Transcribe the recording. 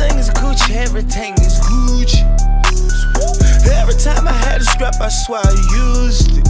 Everything is Gucci, everything is Gucci. Every time I had a strap, I swear I used it.